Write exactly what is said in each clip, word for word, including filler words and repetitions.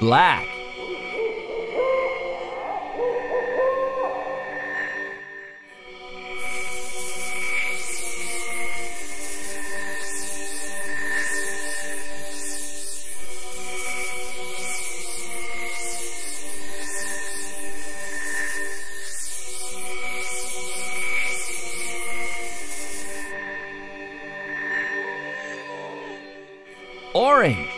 black. Orange.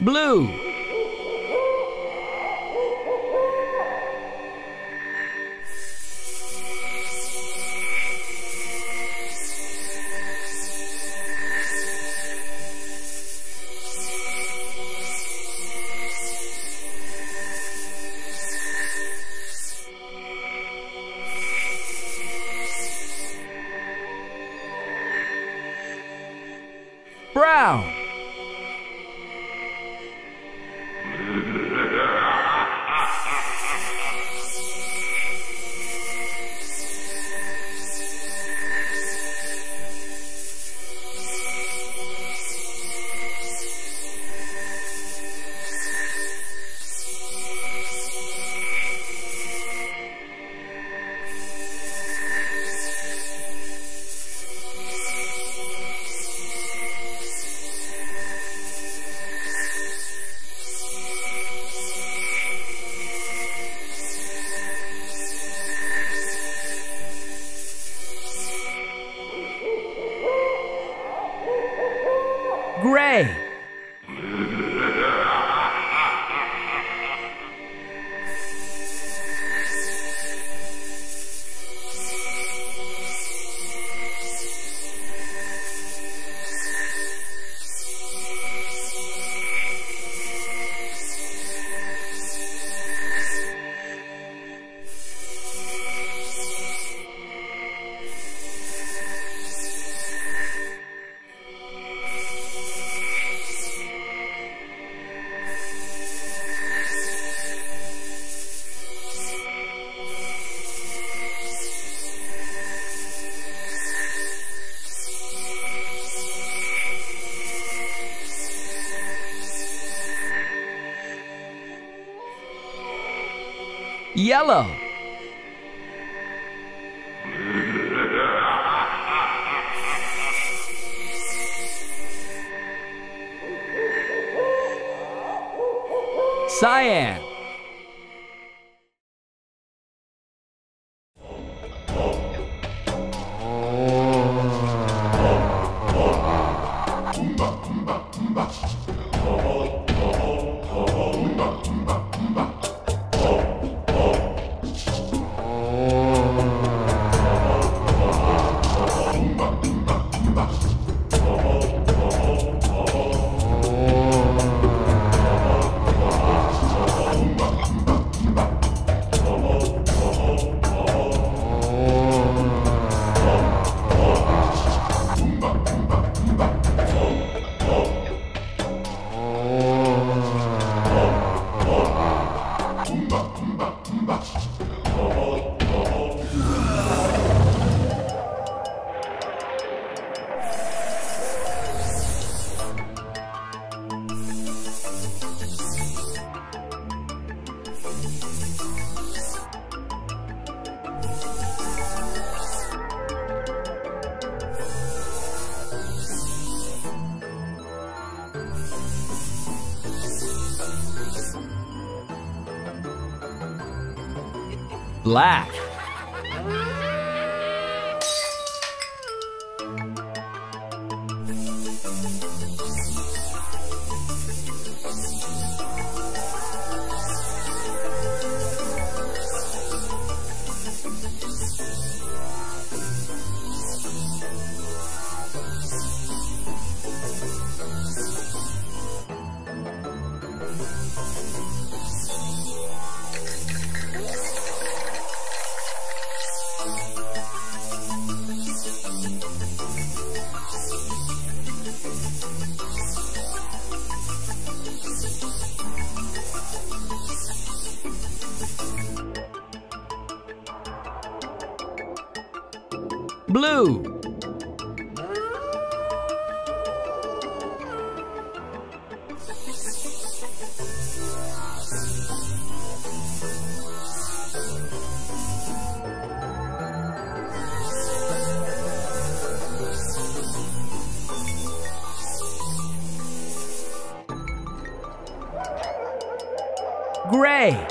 Blue. Brown. Gray. Yellow. Cyan. Black. Blue. Gray.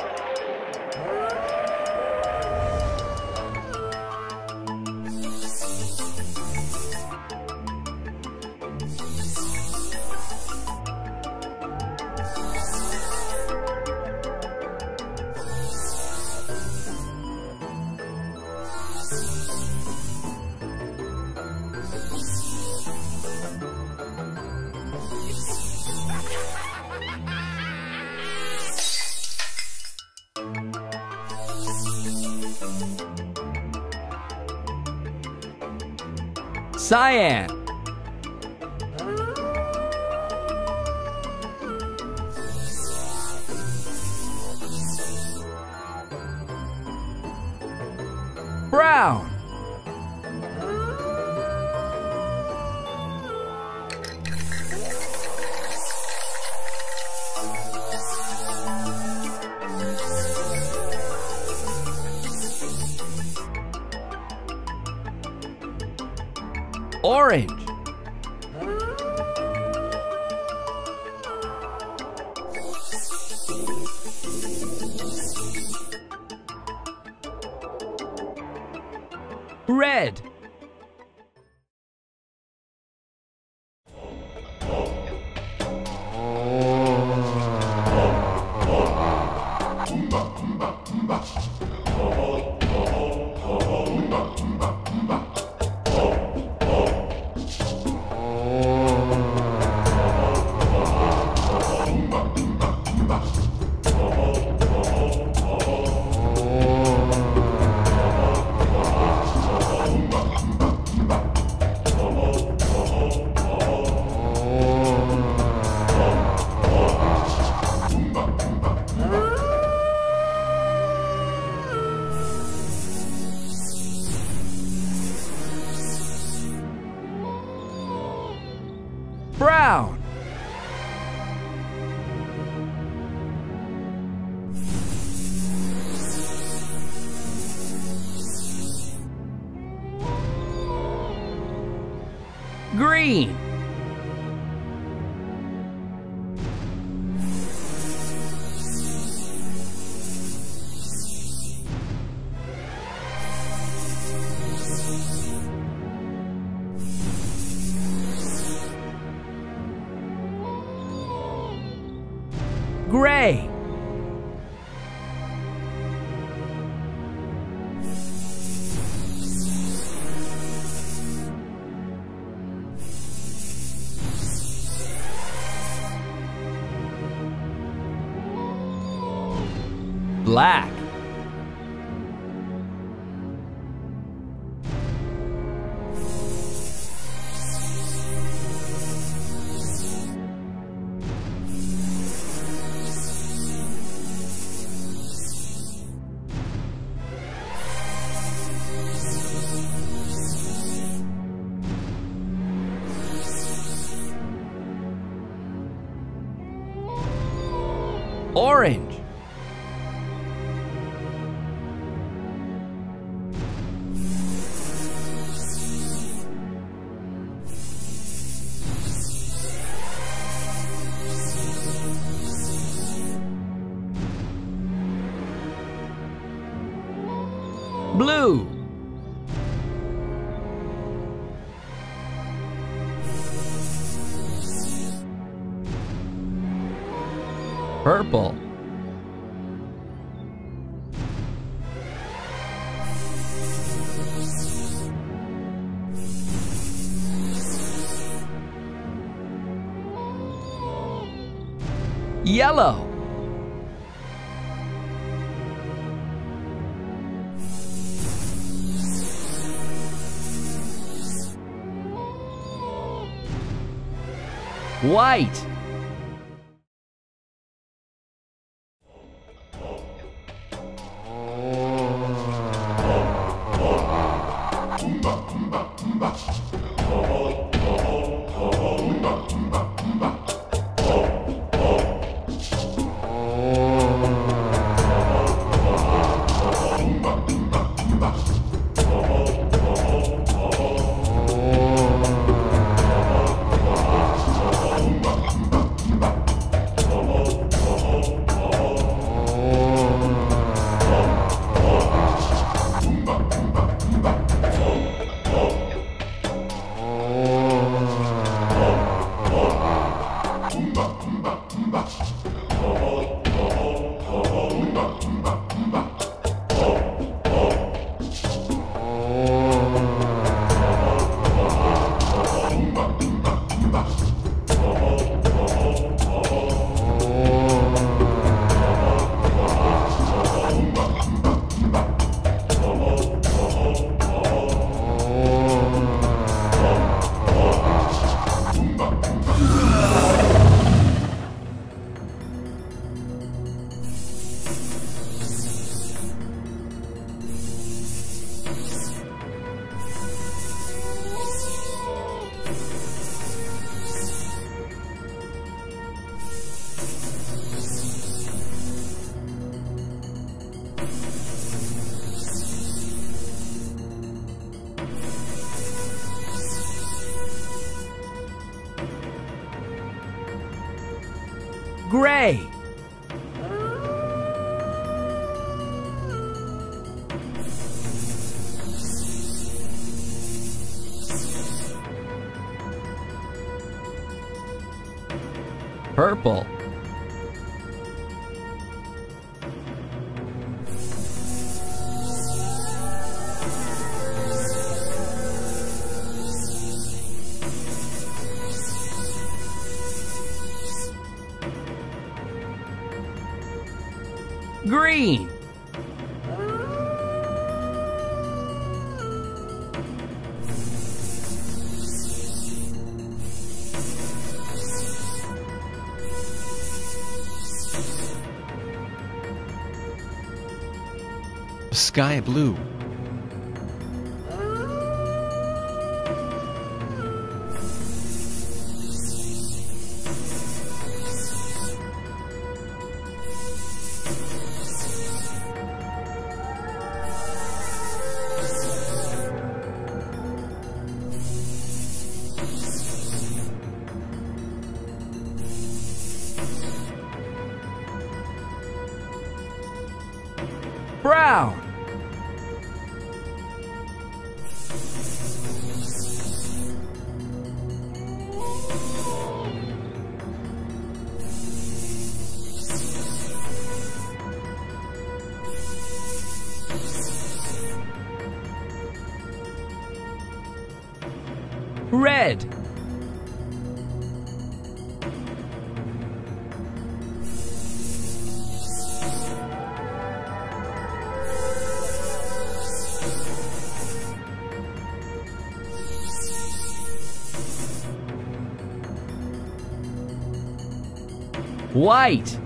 Cyan. Brown. Orange. Red. Brown. Green. Gray. Black. Orange. Blue. Purple. Yellow. White. Bum, Gray. Purple. Green. Sky blue. Brown. Red. White.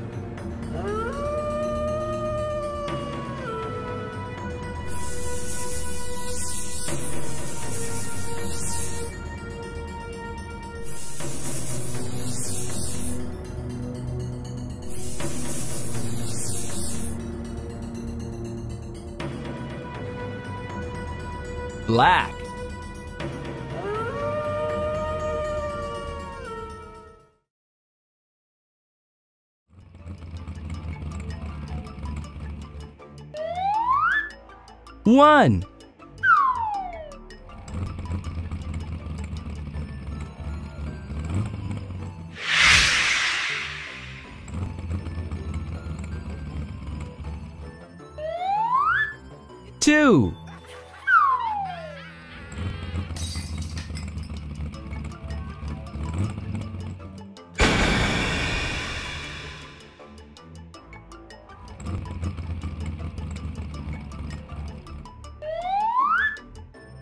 Black. One. Two.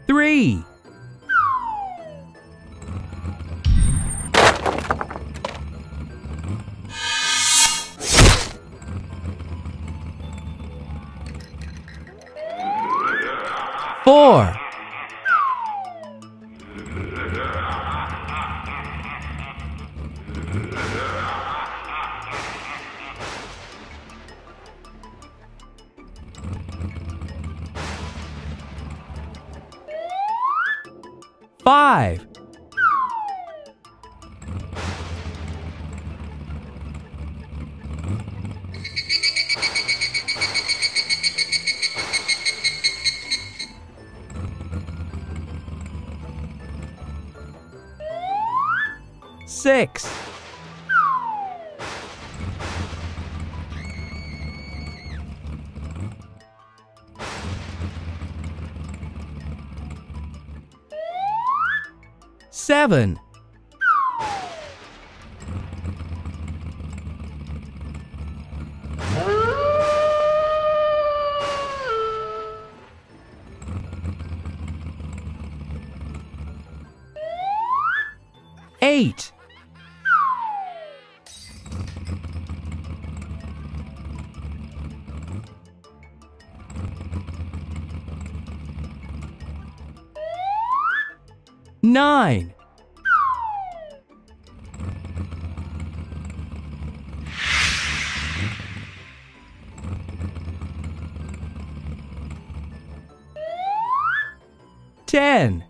Three. Four. Five. Six. Seven. Eight. Nine. ten.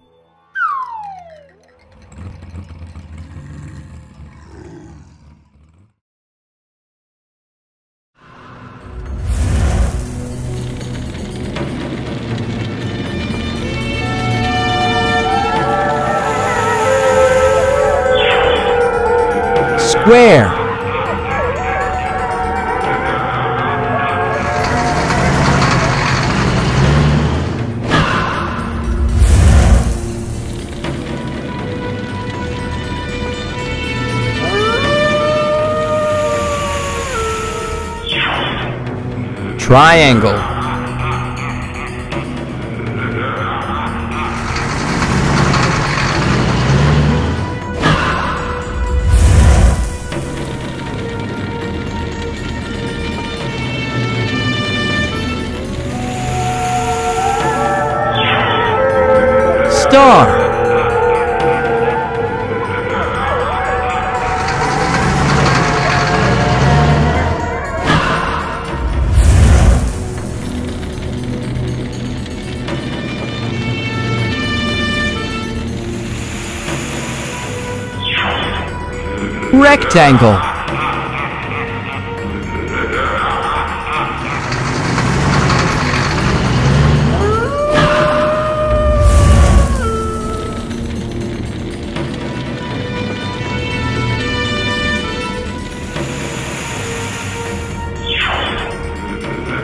Square. Triangle. Star. Rectangle.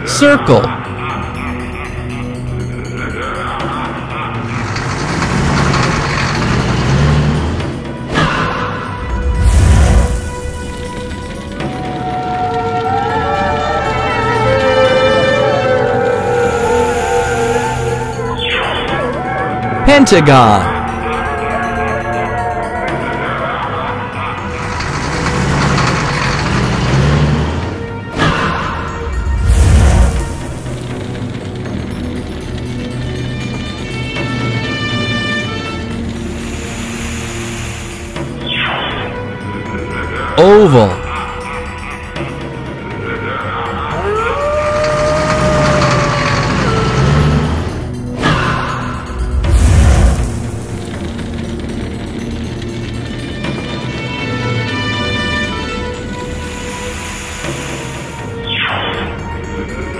Circle. Pentagon. Oval.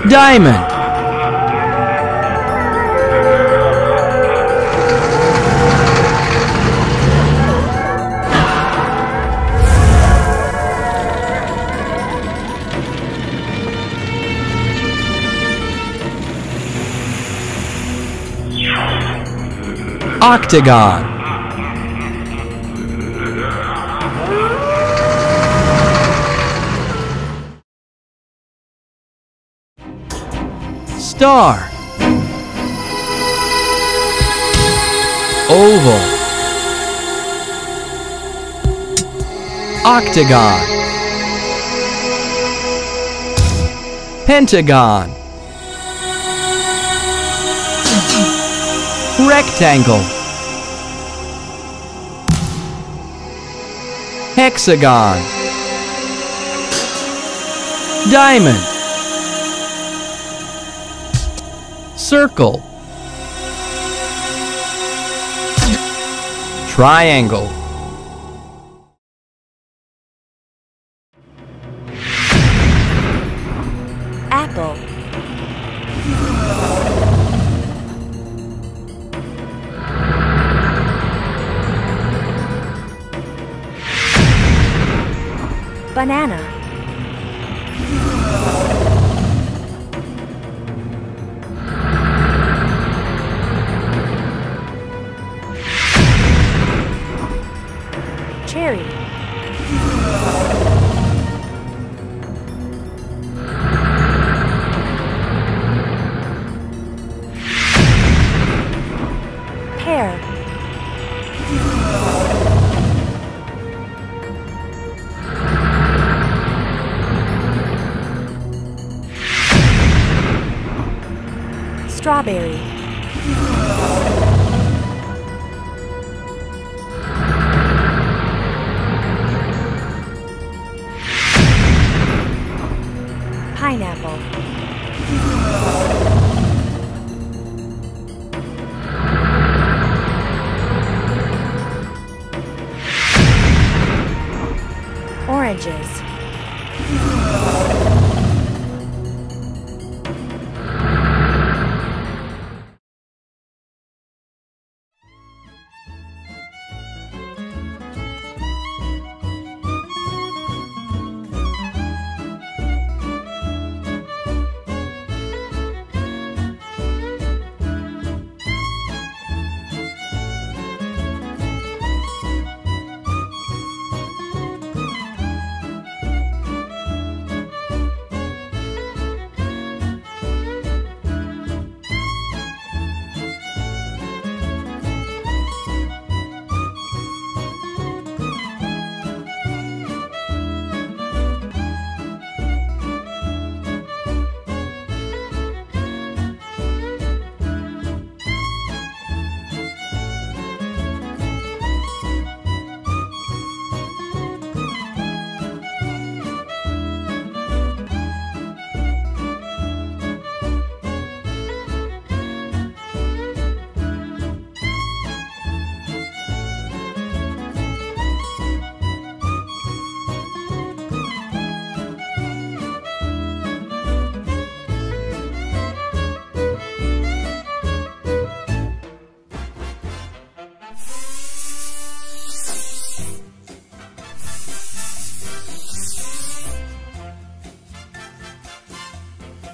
Diamond. Octagon. Star. Oval. Octagon. Pentagon. Rectangle. Hexagon. Diamond. Circle. Triangle. Apple. Banana. Strawberry. Pineapple.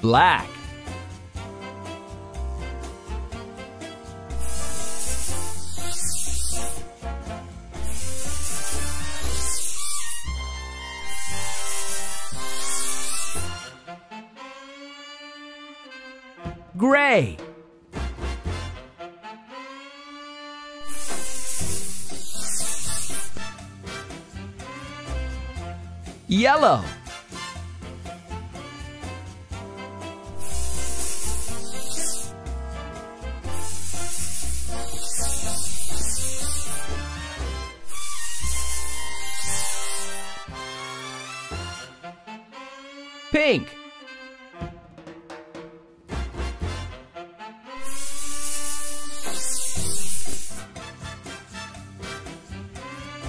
Black. Gray. Yellow. Pink.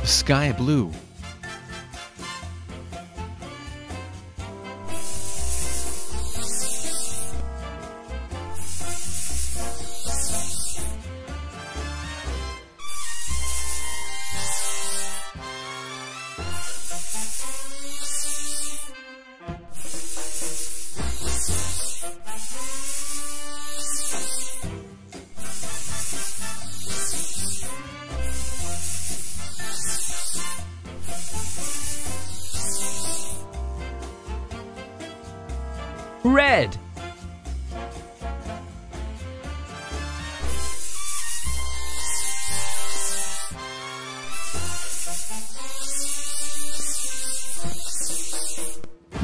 Sky blue. Red.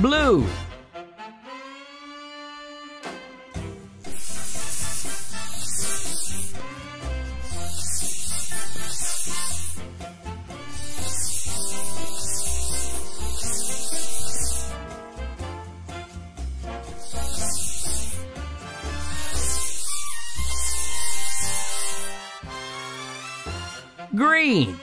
Blue. Green.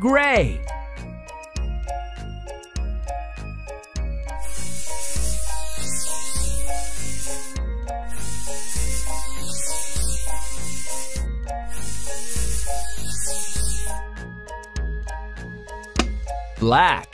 Gray. Black.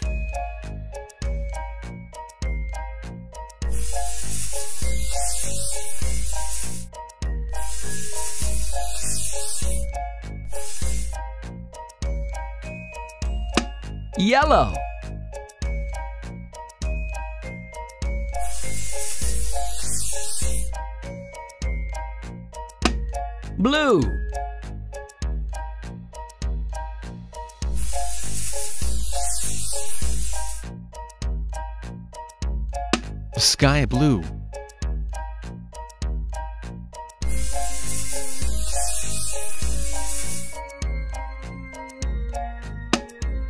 Yellow. Blue. Sky blue.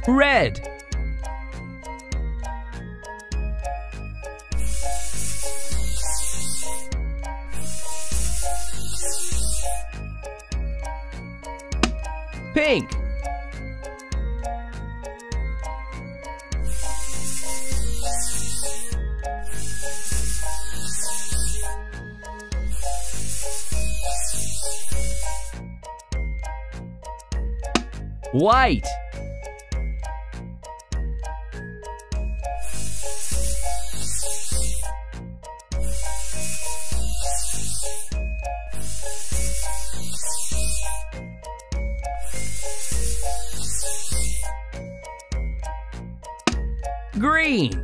Red. Pink. White. Green.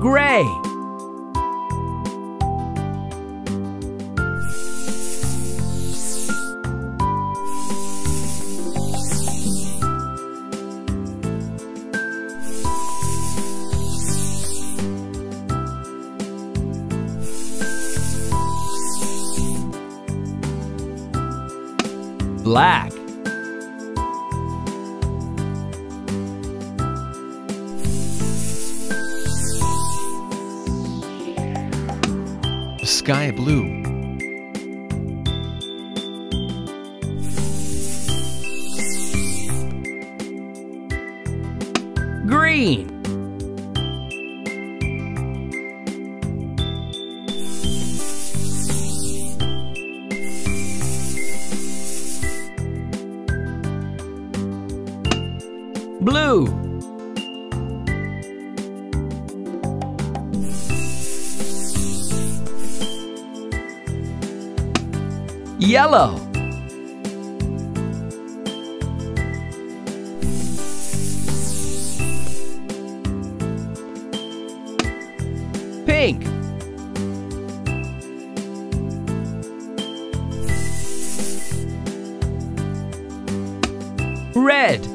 Gray. Black. Sky blue. Green. Blue. Yellow. Pink. Red.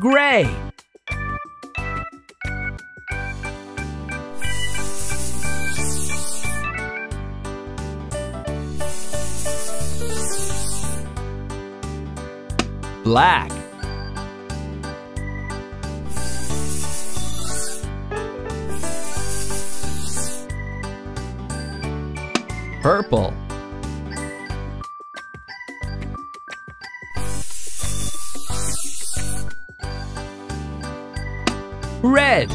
Gray. Black. Purple. Red.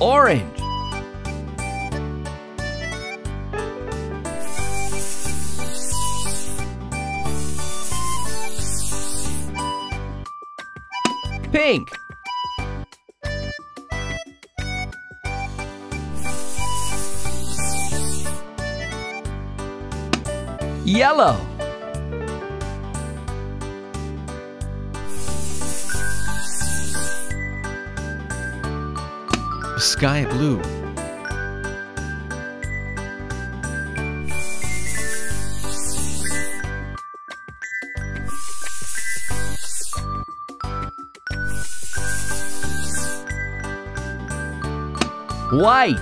Orange. Pink. Yellow. sky blue. White.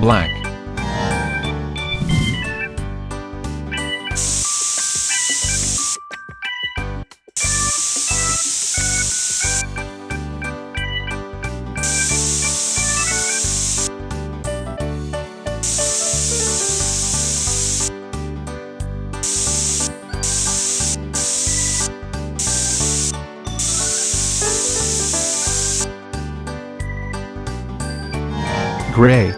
Black. Gray.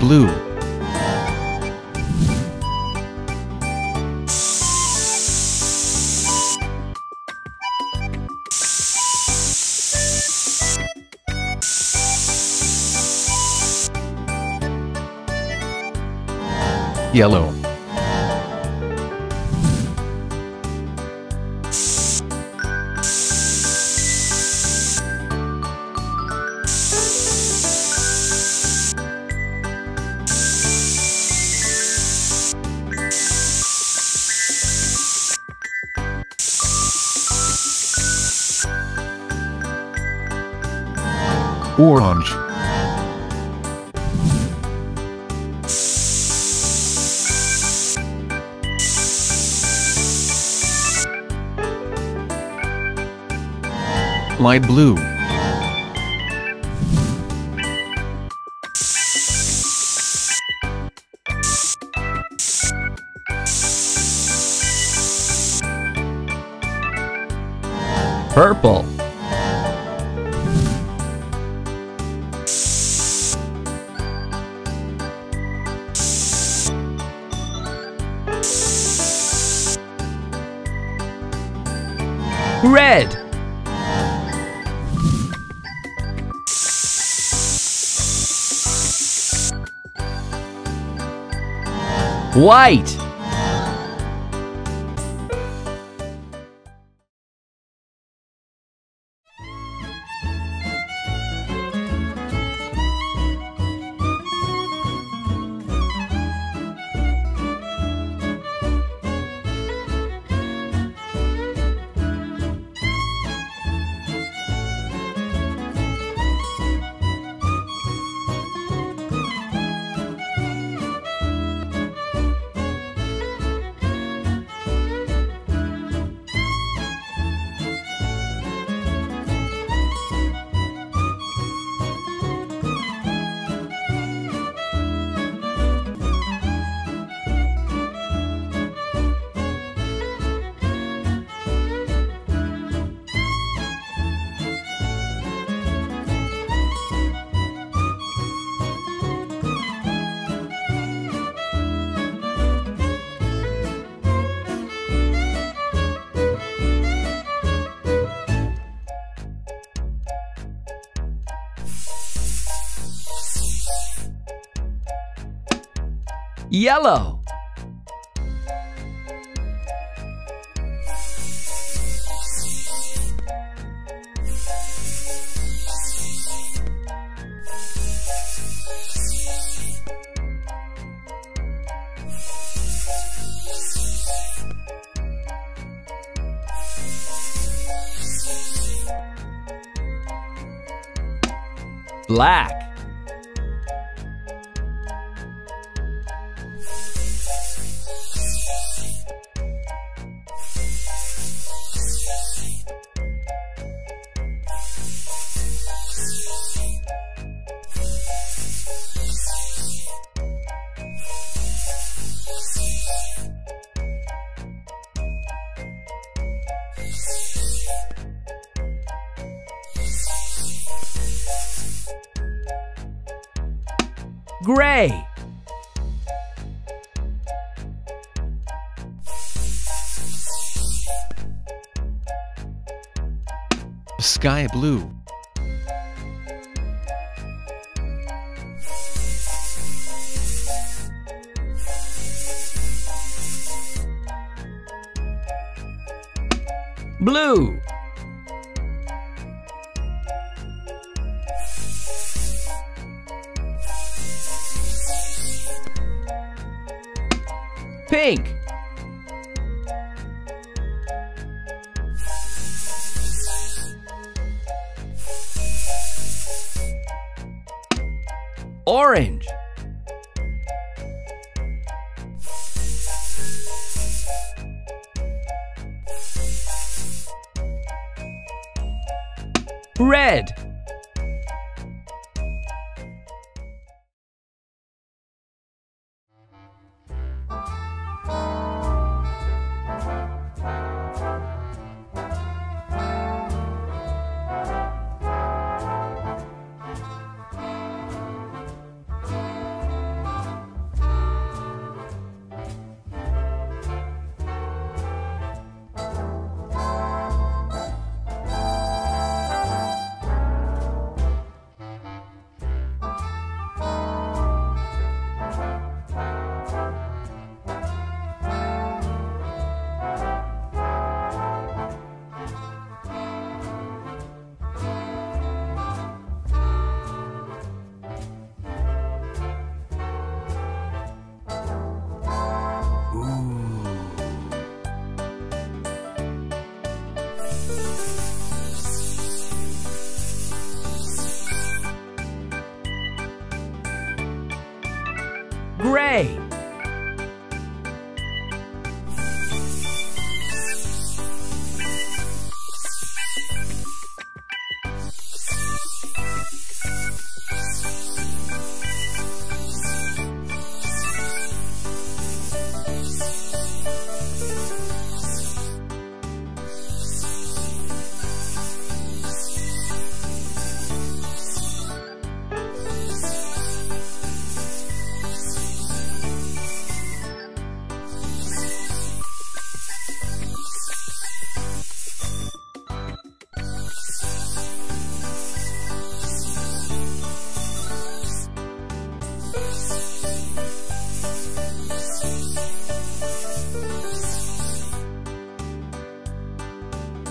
Blue. Yellow. Orange. Light blue. Purple. Red. White. Yellow. Black. Gray. Sky blue. Blue. Pink. Orange. Red. Gray.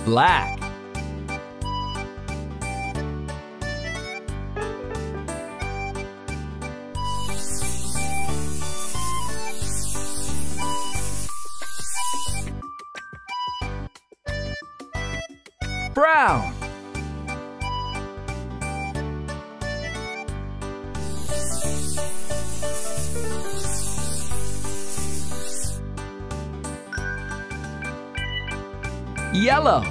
Black. Brown. Yellow.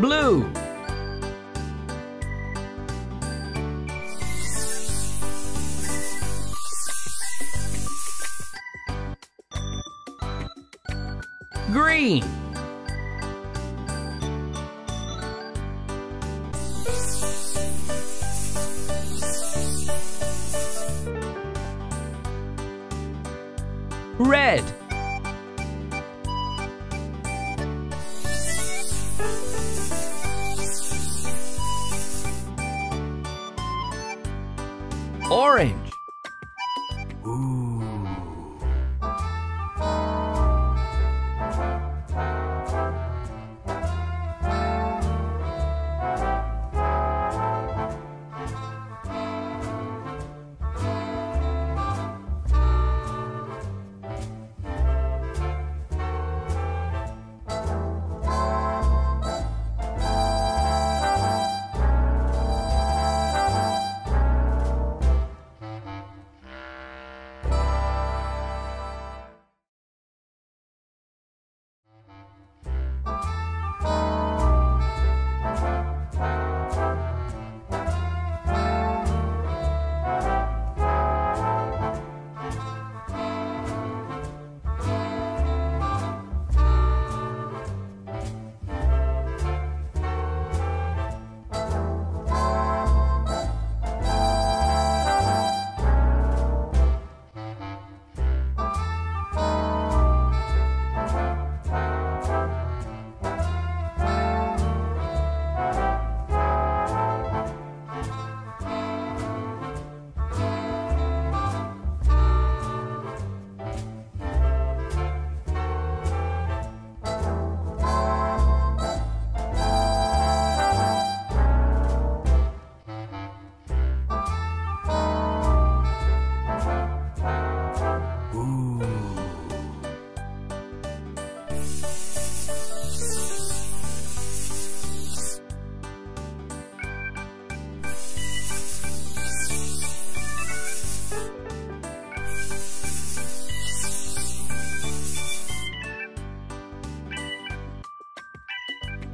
Blue. Green. Red.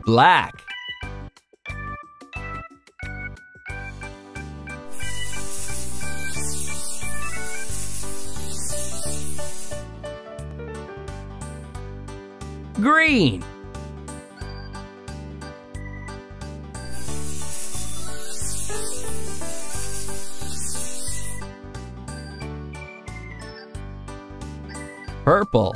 Black. Green. Purple.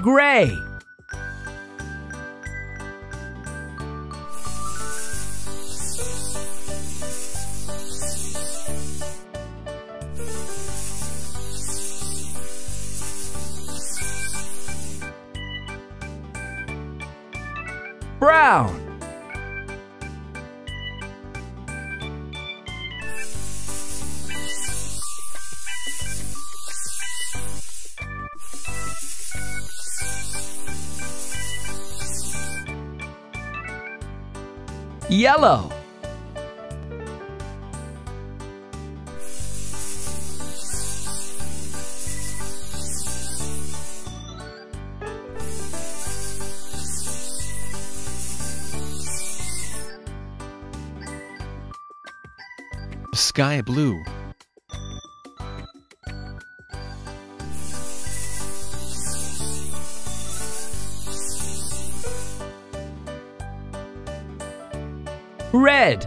Gray. Brown. Yellow. Sky blue. Red.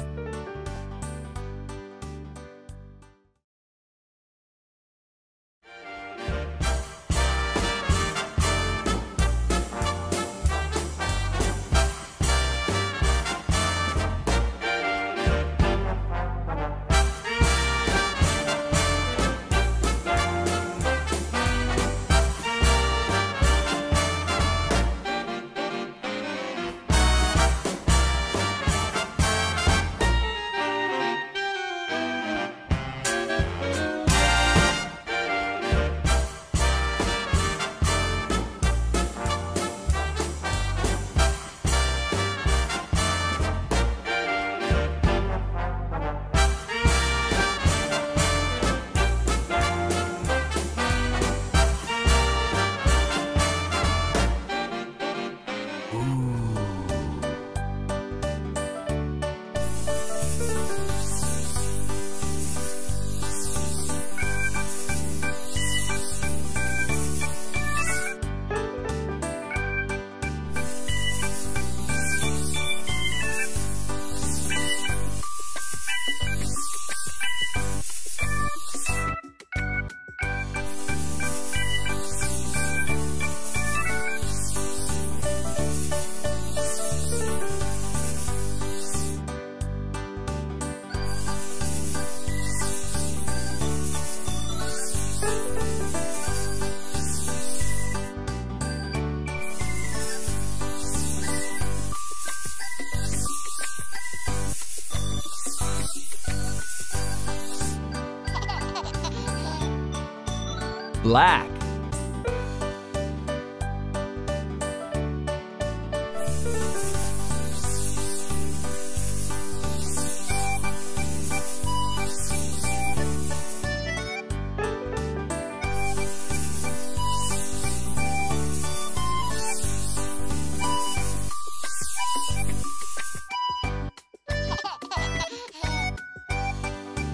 Black.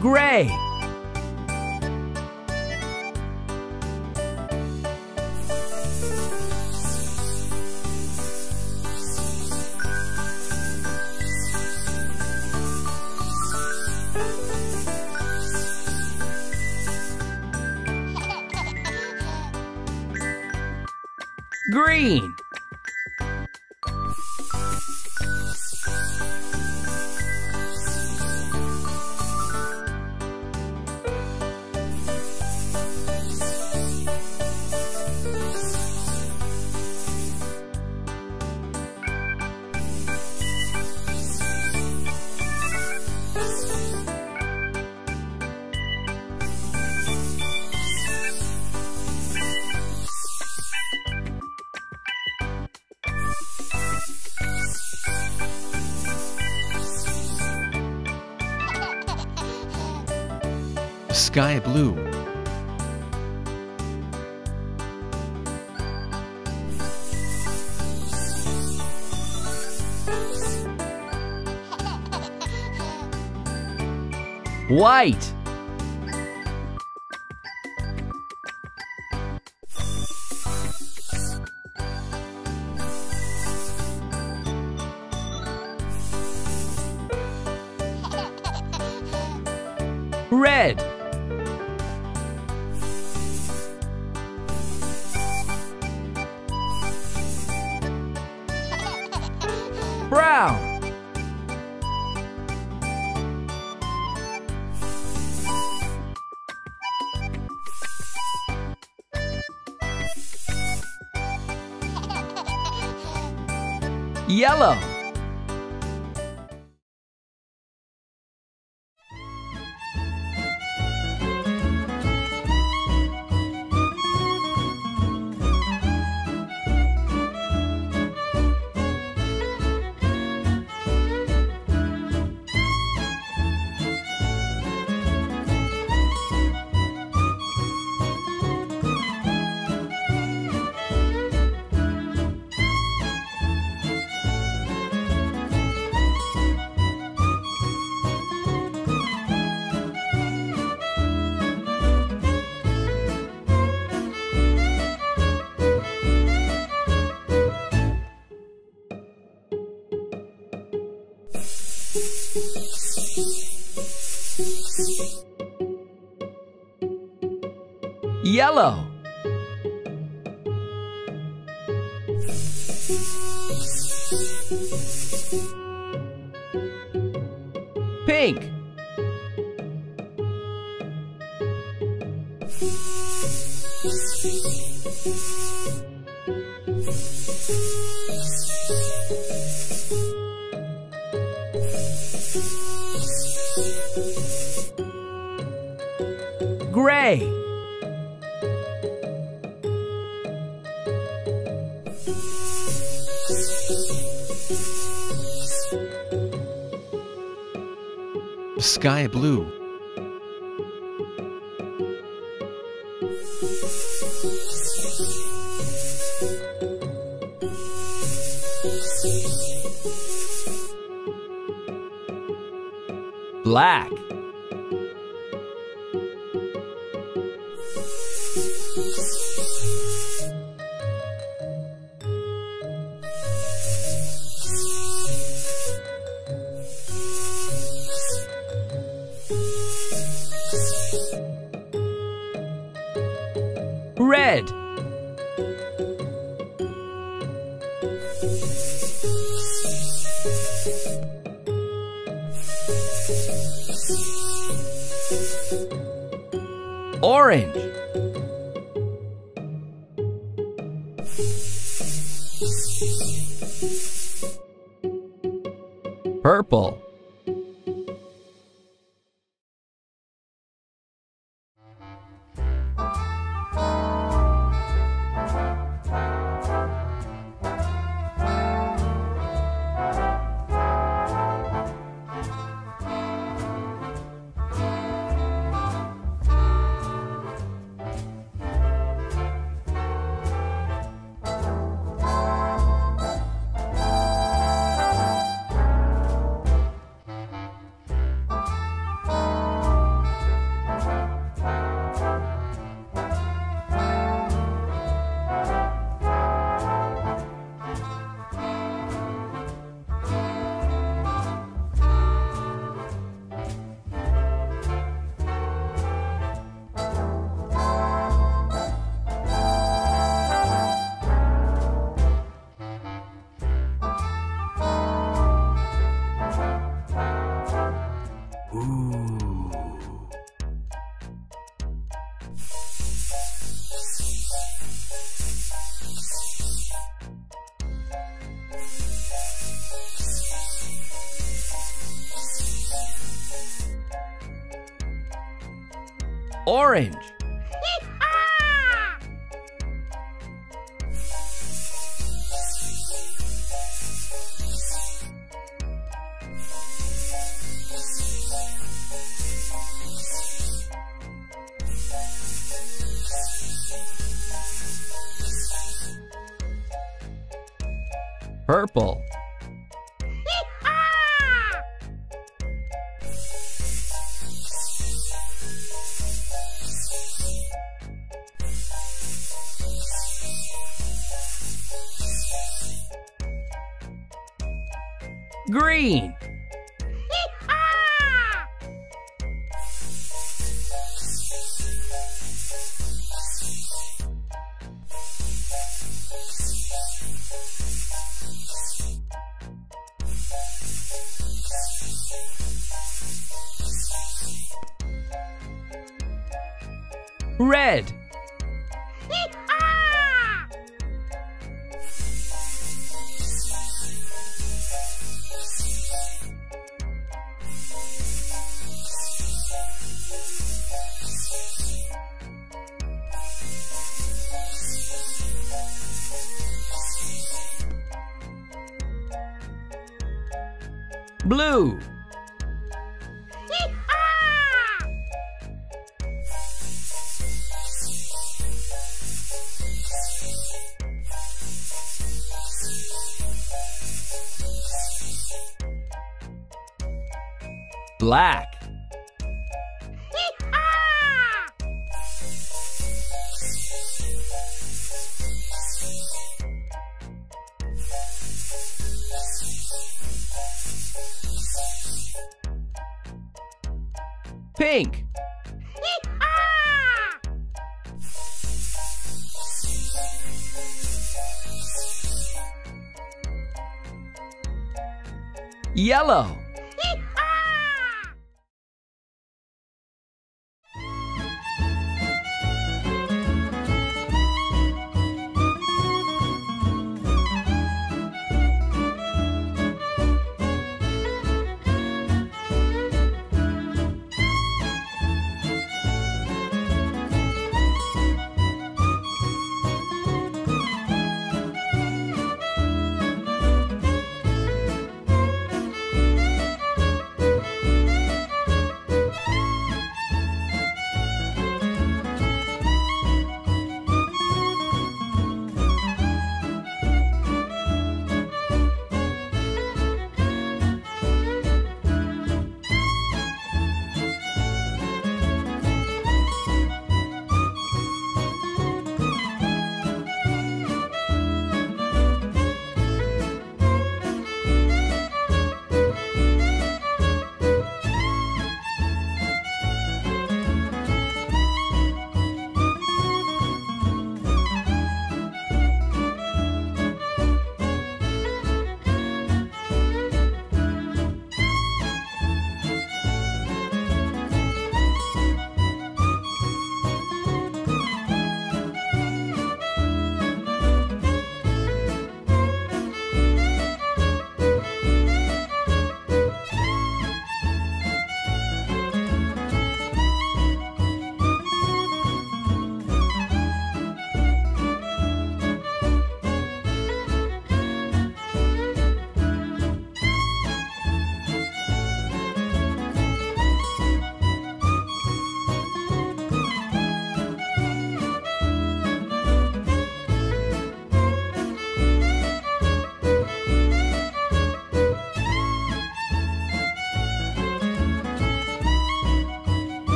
Gray. Green. Sky blue. White. Red. Brown. Yellow. Yellow. Pink. Gray. Sky blue. Black. Red. Orange. Purple. Orange. Purple. Green. Red. Blue. Black. Pink. Yellow.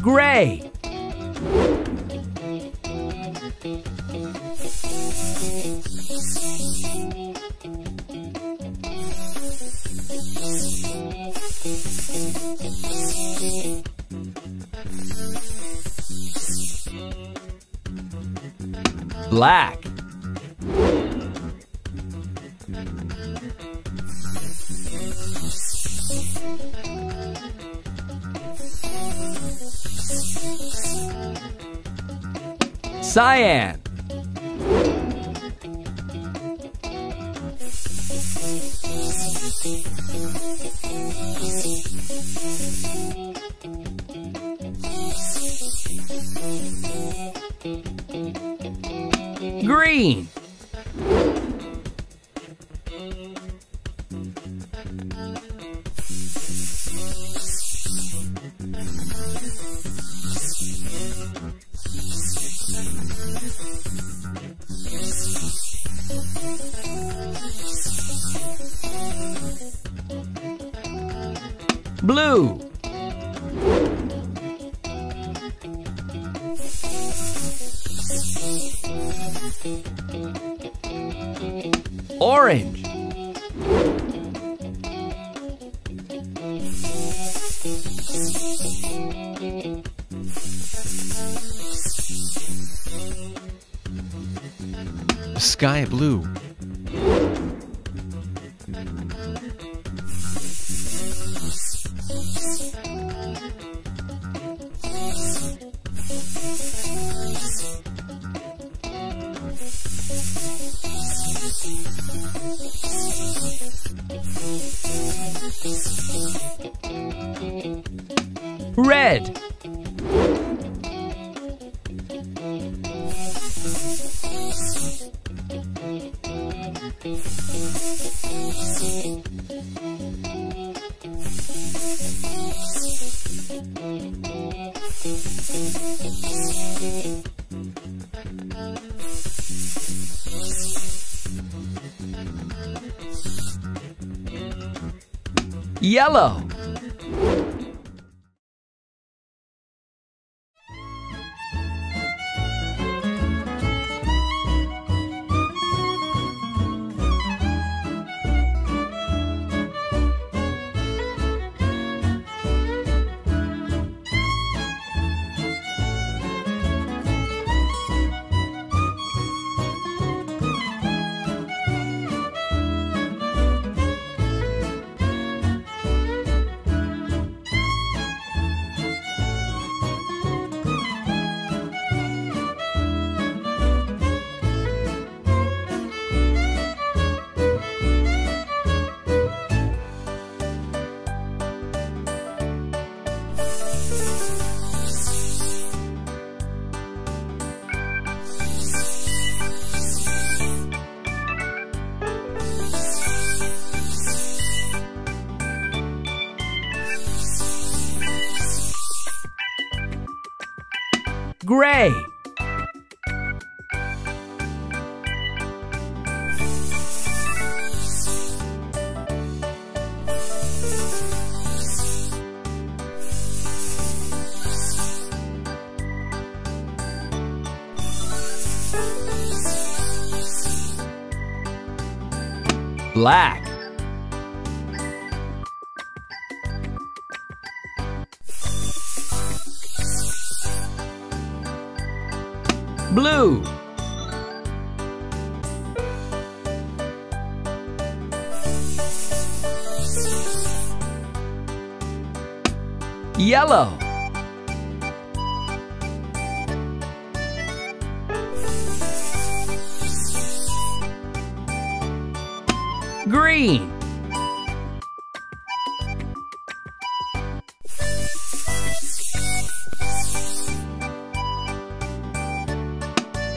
Gray. Black. Cyan. Green. Blue. Orange. Sky blue. Red. Yellow. Gray. Black. Blue. Yellow. Green.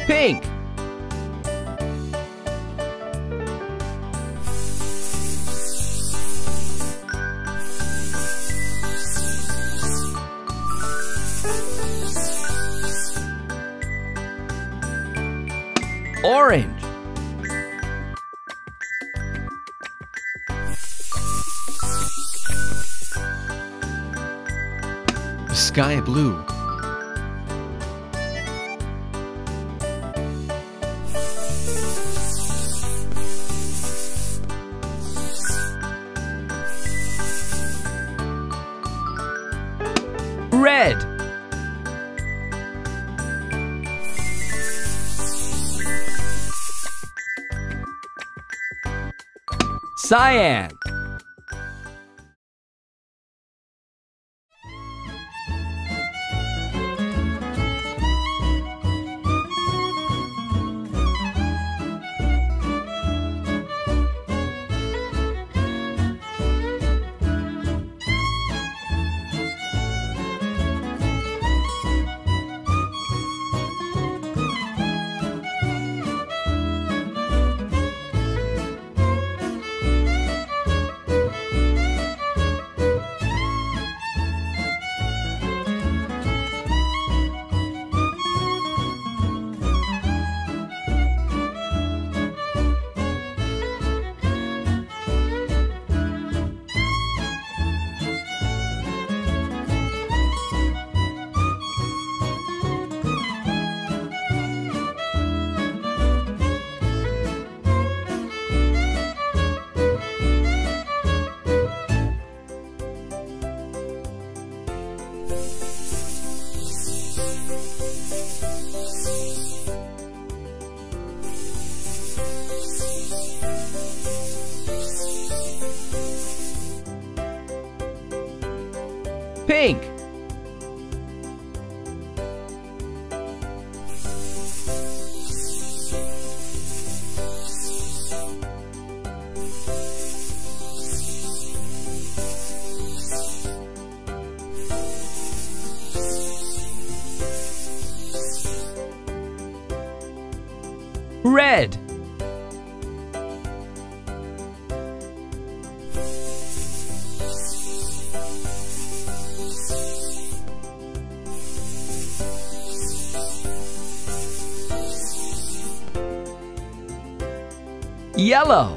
Pink. Orange. Sky blue. Red. Cyan. Pink. Red. Yellow.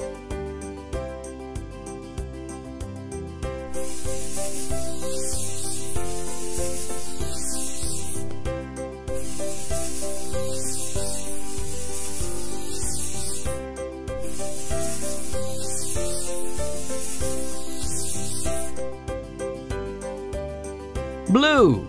Blue.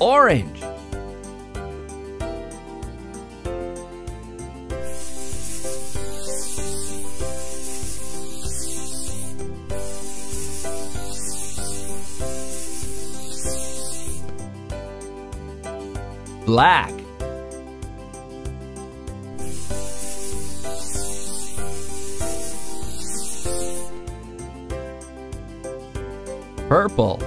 Orange. Black. Purple.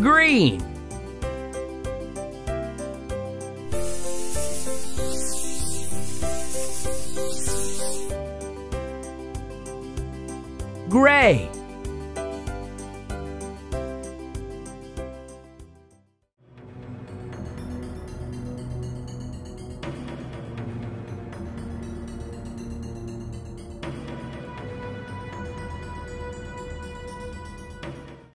Green. Gray.